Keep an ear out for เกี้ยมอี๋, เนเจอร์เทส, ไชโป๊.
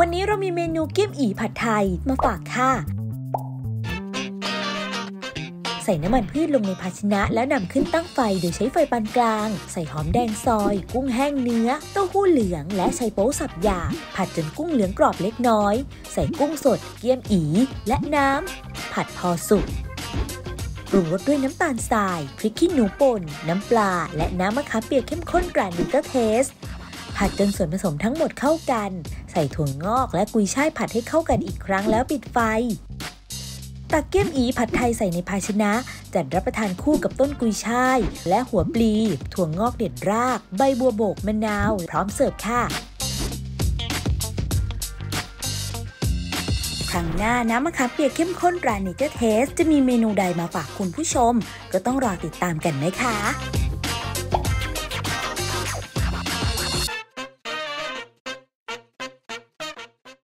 วันนี้เรามีเมนูเกี๊ยมอี๋ผัดไทยมาฝากค่ะใส่น้ำมันพืชลงในภาชนะแล้วนำขึ้นตั้งไฟโดยใช้ไฟปานกลางใส่หอมแดงซอยกุ้งแห้งเนื้อเต้าหู้เหลืองและไชโป๊สับหยาบผัดจนกุ้งเหลืองกรอบเล็กน้อยใส่กุ้งสดเกี๊ยมอี๋และน้ำผัดพอสุกปรุงรสด้วยน้ำตาลทรายพริกขี้หนูป่นน้ำปลาและน้ำมะขามเปียกเข้มข้นกลั่นดิเตอร์เทสผัดจนส่วนผสมทั้งหมดเข้ากันใส่ถั่วงอกและกุยช่ายผัดให้เข้ากันอีกครั้งแล้วปิดไฟตักเกี๊ยมอี๋ผัดไทยใส่ในภาชนะจัดรับประทานคู่กับต้นกุยช่ายและหัวปลีถั่วงอกเด็ดรากใบบัวโบกมะนาวพร้อมเสิร์ฟค่ะครั้งหน้าน้ำมะขามเปียกเข้มข้นราเนเจอร์เทสจะมีเมนูใดมาฝากคุณผู้ชมก็ต้องรอติดตามกันนะคะ